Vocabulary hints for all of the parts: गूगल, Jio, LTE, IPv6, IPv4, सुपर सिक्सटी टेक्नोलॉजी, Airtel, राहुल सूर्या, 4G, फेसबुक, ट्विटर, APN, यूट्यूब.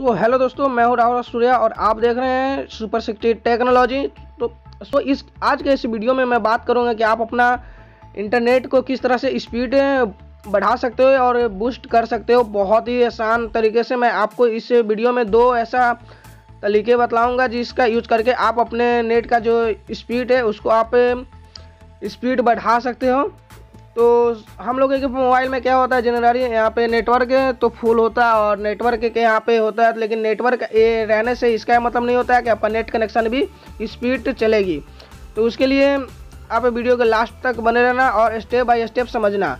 Hello दोस्तों, मैं हूं राहुल सूर्या और आप देख रहे हैं सुपर सिक्सटी टेक्नोलॉजी। तो इस आज के इस वीडियो में मैं बात करूंगा कि आप अपना इंटरनेट को किस तरह से स्पीड बढ़ा सकते हो और बूस्ट कर सकते हो बहुत ही आसान तरीके से। मैं आपको इस वीडियो में दो ऐसा तरीके बतलाऊँगा जिसका यूज करके आप अपने नेट का जो स्पीड है उसको आप स्पीड बढ़ा सकते हो। तो हम लोगों के मोबाइल में क्या होता है, जनरली यहाँ पे नेटवर्क तो फुल होता है और नेटवर्क के यहाँ पे होता है, लेकिन नेटवर्क रहने से इसका मतलब नहीं होता है कि आपका नेट कनेक्शन भी स्पीड चलेगी। तो उसके लिए आप वीडियो के लास्ट तक बने रहना और स्टेप बाय स्टेप समझना।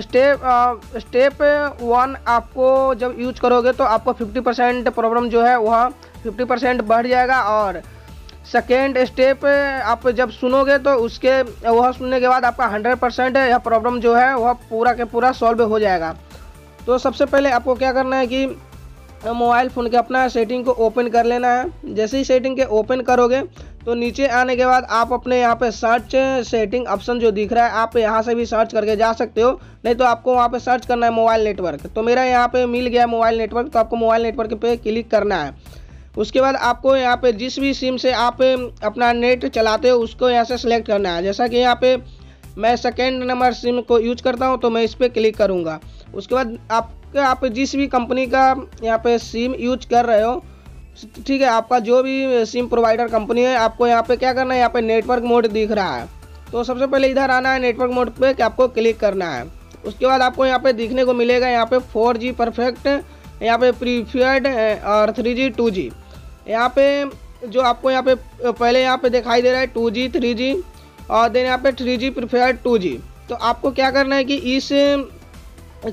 स्टेप वन आपको जब यूज करोगे तो आपको 50% प्रॉब्लम जो है वह 50% बढ़ जाएगा। और सेकेंड स्टेप आप जब सुनोगे तो उसके वह सुनने के बाद आपका 100% यह प्रॉब्लम जो है वह पूरा के पूरा सॉल्व हो जाएगा। तो सबसे पहले आपको क्या करना है कि मोबाइल फ़ोन के अपना सेटिंग को ओपन कर लेना है। जैसे ही सेटिंग के ओपन करोगे तो नीचे आने के बाद आप अपने यहाँ पे सर्च सेटिंग ऑप्शन जो दिख रहा है आप यहाँ से भी सर्च करके जा सकते हो, नहीं तो आपको वहाँ पे सर्च करना है मोबाइल नेटवर्क। तो मेरा यहाँ पे मिल गया मोबाइल नेटवर्क, तो आपको मोबाइल नेटवर्क पे क्लिक करना है। उसके बाद आपको यहाँ पे जिस भी सिम से आप अपना नेट चलाते हो उसको यहाँ से सिलेक्ट करना है। जैसा कि यहाँ पे मैं सेकेंड नंबर सिम को यूज करता हूँ तो मैं इस पर क्लिक करूँगा। उसके बाद आप जिस भी कंपनी का यहाँ पे सिम यूज कर रहे हो, ठीक है, आपका जो भी सिम प्रोवाइडर कंपनी है, आपको यहाँ पे क्या करना है, यहाँ पे नेटवर्क मोड दिख रहा है तो सबसे पहले इधर आना है, नेटवर्क मोड पे कि आपको क्लिक करना है। उसके बाद आपको यहाँ पे दिखने को मिलेगा यहाँ पे 4G परफेक्ट, यहाँ पे प्रीफेड और 3G 2G। यहाँ पे जो आपको यहाँ पे पहले यहाँ पे दिखाई दे रहा है 2G 3G और देन यहाँ पे 3G प्रीफेड 2G। तो आपको क्या करना है कि इस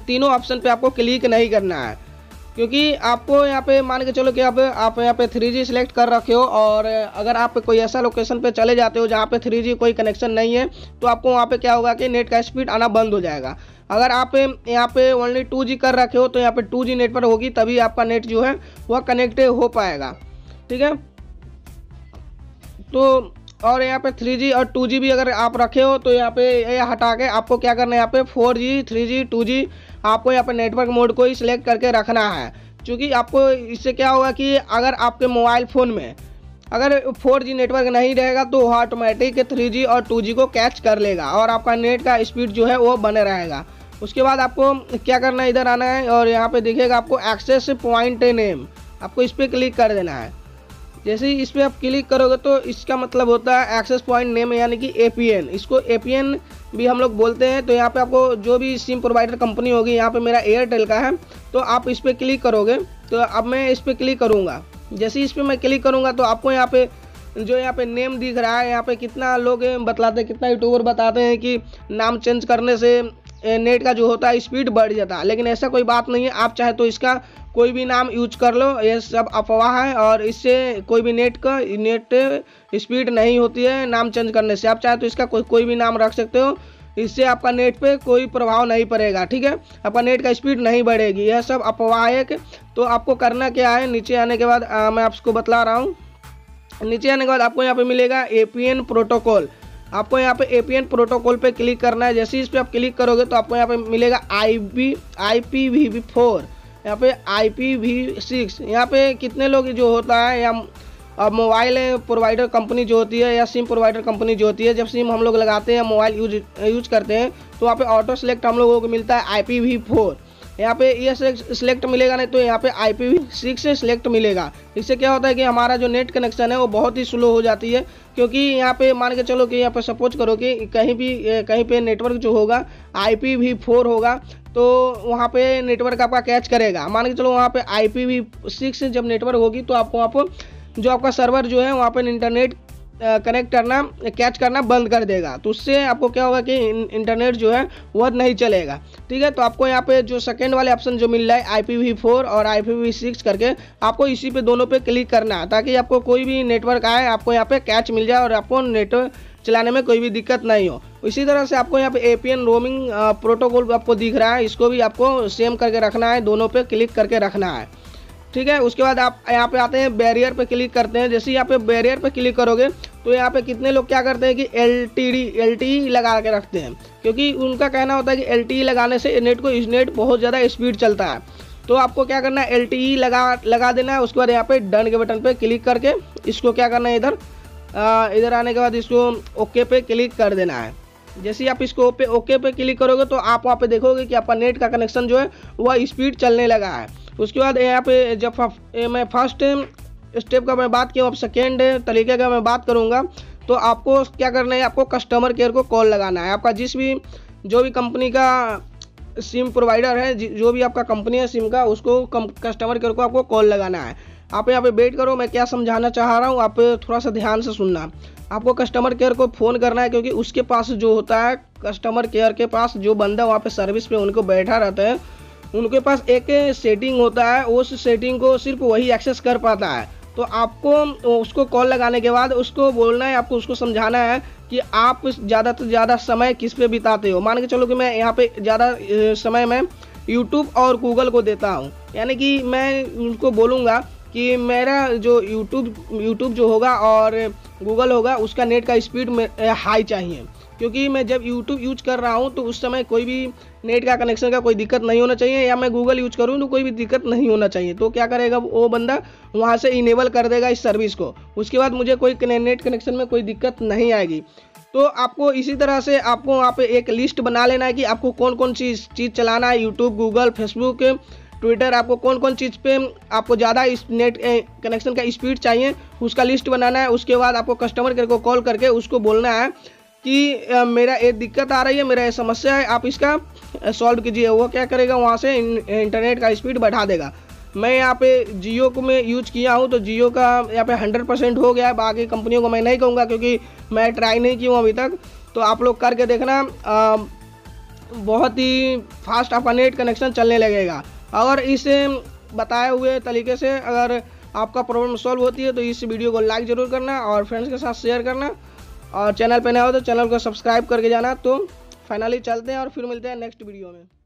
तीनों ऑप्शन पे आपको क्लिक नहीं करना है, क्योंकि आपको यहाँ पे मान के चलो कि अब आप यहाँ पे 3G सिलेक्ट कर रखे हो और अगर आप कोई ऐसा लोकेशन पे चले जाते हो जहाँ पे 3G कोई कनेक्शन नहीं है तो आपको वहाँ पे क्या होगा कि नेट का स्पीड आना बंद हो जाएगा। अगर आप यहाँ पे ओनली 2G कर रखे हो तो यहाँ पे 2G नेटवर्क होगी, तभी आपका नेट जो है वह कनेक्ट हो पाएगा, ठीक है। तो और यहाँ पे 3G और 2G भी अगर आप रखे हो तो यहाँ पे ये हटा के आपको क्या करना है, यहाँ पे 4G 3G 2G आपको यहाँ पे नेटवर्क मोड को ही सिलेक्ट करके रखना है। क्योंकि आपको इससे क्या होगा कि अगर आपके मोबाइल फ़ोन में अगर 4G नेटवर्क नहीं रहेगा तो वह ऑटोमेटिक 3G और 2G को कैच कर लेगा और आपका नेट का स्पीड जो है वो बने रहेगा। उसके बाद आपको क्या करना है, इधर आना है और यहाँ पर दिखेगा आपको एक्सेस पॉइंट नेम, आपको इस पर क्लिक कर देना है। जैसे ही इस पर आप क्लिक करोगे तो इसका मतलब होता है एक्सेस पॉइंट नेम, यानी कि APN, इसको APN भी हम लोग बोलते हैं। तो यहाँ पे आपको जो भी सिम प्रोवाइडर कंपनी होगी, यहाँ पे मेरा एयरटेल का है, तो आप इस पर क्लिक करोगे। तो अब मैं इस पर क्लिक करूँगा। जैसे ही इस पर मैं क्लिक करूँगा तो आपको यहाँ पे जो यहाँ पे नेम दिख रहा है, यहाँ पे कितना लोग बतलाते हैं, कितना यूट्यूबर बताते हैं कि नाम चेंज करने से नेट का जो होता है स्पीड बढ़ जाता है, लेकिन ऐसा कोई बात नहीं है। आप चाहे तो इसका कोई भी नाम यूज कर लो, ये सब अफवाह है और इससे कोई भी नेट स्पीड नहीं होती है नाम चेंज करने से। आप चाहे तो इसका कोई भी नाम रख सकते हो, इससे आपका नेट पे कोई प्रभाव नहीं पड़ेगा, ठीक है, आपका नेट का स्पीड नहीं बढ़ेगी, यह सब अफवाह है। तो आपको करना क्या है, नीचे आने के बाद मैं आपको बतला रहा हूँ। नीचे आने के बाद आपको यहाँ पर मिलेगा APN प्रोटोकॉल, आपको यहाँ पे APN प्रोटोकॉल पे क्लिक करना है। जैसे ही इस पर आप क्लिक करोगे तो आपको यहाँ पे मिलेगा IPv4, यहाँ पे IPv6। यहाँ पे कितने लोग जो होता है या मोबाइल प्रोवाइडर कंपनी जो होती है या सिम प्रोवाइडर कंपनी जो होती है, जब सिम हम लोग लगाते हैं मोबाइल यूज करते हैं तो वहाँ पे ऑटो सेलेक्ट हम लोगों को मिलता है IPv4। यहाँ पे ये सिलेक्ट मिलेगा, नहीं तो यहाँ पे IPv6 सिलेक्ट मिलेगा। इससे क्या होता है कि हमारा जो नेट कनेक्शन है वो बहुत ही स्लो हो जाती है, क्योंकि यहाँ पे मान के चलो कि यहाँ पे सपोज करो कि कहीं पे नेटवर्क जो होगा IPv4 होगा तो वहाँ पे नेटवर्क आपका कैच करेगा। मान के चलो वहाँ पे IPv6 जब नेटवर्क होगी तो आपको वहाँ पर जो आपका सर्वर जो है वहाँ पर इंटरनेट कनेक्ट करना कैच करना बंद कर देगा। तो उससे आपको क्या होगा कि इंटरनेट जो है वह नहीं चलेगा, ठीक है। तो आपको यहाँ पे जो सेकंड वाले ऑप्शन जो मिल रहा है IPv4 और IPv6 करके, आपको इसी पे दोनों पे क्लिक करना है ताकि आपको कोई भी नेटवर्क आए आपको यहाँ पे कैच मिल जाए और आपको नेटवर्क चलाने में कोई भी दिक्कत नहीं हो। इसी तरह से आपको यहाँ पे APN रोमिंग प्रोटोकॉल आपको दिख रहा है, इसको भी आपको सेम करके रखना है, दोनों पे क्लिक करके रखना है, ठीक है। उसके बाद आप यहाँ पे आते हैं बैरियर पे क्लिक करते हैं। जैसे ही यहाँ पे बैरियर पे क्लिक करोगे तो यहाँ पे कितने लोग क्या करते हैं कि LTE लगा के रखते हैं, क्योंकि उनका कहना होता है कि LTE लगाने से नेट बहुत ज़्यादा स्पीड चलता है। तो आपको क्या करना है, LTE लगा देना है। उसके बाद यहाँ पे डन के बटन पे क्लिक करके इसको क्या करना है, इधर आने के बाद इसको ओके पे क्लिक कर देना है। जैसे ही आप इसको ओके पे क्लिक करोगे तो आप वहाँ पे देखोगे कि आपका नेट का कनेक्शन जो है वह स्पीड चलने लगा है। उसके बाद यहाँ पे जब मैं फर्स्ट स्टेप का मैं बात किया, अब सेकेंड तरीके का मैं बात करूँगा। तो आपको क्या करना है, आपको कस्टमर केयर को कॉल लगाना है। आपका जो भी कंपनी का सिम प्रोवाइडर है, जो भी आपका कंपनी है सिम का, उसको कस्टमर केयर को आपको कॉल लगाना है। आप यहाँ पे वेट करो, मैं क्या समझाना चाह रहा हूँ आप थोड़ा सा ध्यान से सुनना। आपको कस्टमर केयर को फ़ोन करना है, क्योंकि उसके पास जो होता है, कस्टमर केयर के पास जो बंदा वहाँ पे सर्विस पे उनको बैठा रहता है, उनके पास एक सेटिंग होता है, उस सेटिंग को सिर्फ वही एक्सेस कर पाता है। तो आपको उसको कॉल लगाने के बाद उसको बोलना है, आपको उसको समझाना है कि आप ज़्यादा से ज़्यादा समय किस पे बिताते हो। मान के चलो कि मैं यहाँ पे ज़्यादा समय मैं यूट्यूब और गूगल को देता हूँ, यानी कि मैं उनको बोलूँगा कि मेरा जो यूट्यूब जो होगा और गूगल होगा, उसका नेट का स्पीड हाई चाहिए, क्योंकि मैं जब यूट्यूब यूज कर रहा हूँ तो उस समय कोई भी नेट का कनेक्शन का कोई दिक्कत नहीं होना चाहिए, या मैं गूगल यूज करूँ तो कोई भी दिक्कत नहीं होना चाहिए। तो क्या करेगा वो बंदा, वहाँ से इनेबल कर देगा इस सर्विस को। उसके बाद मुझे कोई नेट कनेक्शन में कोई दिक्कत नहीं आएगी। तो आपको इसी तरह से आपको वहाँ पे एक लिस्ट बना लेना है कि आपको कौन कौन सी चीज़ चलाना है, यूट्यूब, गूगल, फेसबुक, ट्विटर, आपको कौन कौन चीज़ पे आपको ज़्यादा इस नेट कनेक्शन का स्पीड चाहिए, उसका लिस्ट बनाना है। उसके बाद आपको कस्टमर केयर को कॉल करके उसको बोलना है कि मेरा ये दिक्कत आ रही है, मेरा ये समस्या है, आप इसका सॉल्व कीजिए। वो क्या करेगा, वहाँ से इंटरनेट का स्पीड बढ़ा देगा। मैं यहाँ पे जियो को मैं यूज़ किया हूँ, तो जियो का यहाँ पे 100% हो गया है। बाकी कंपनियों को मैं नहीं कहूँगा, क्योंकि मैं ट्राई नहीं किया हूँ अभी तक। तो आप लोग करके देखना, बहुत ही फास्ट आपका नेट कनेक्शन चलने लगेगा। अगर इस बताए हुए तरीके से अगर आपका प्रॉब्लम सॉल्व होती है तो इस वीडियो को लाइक ज़रूर करना और फ्रेंड्स के साथ शेयर करना, और चैनल पर नया हो तो चैनल को सब्सक्राइब करके जाना। तो फाइनली चलते हैं और फिर मिलते हैं नेक्स्ट वीडियो में।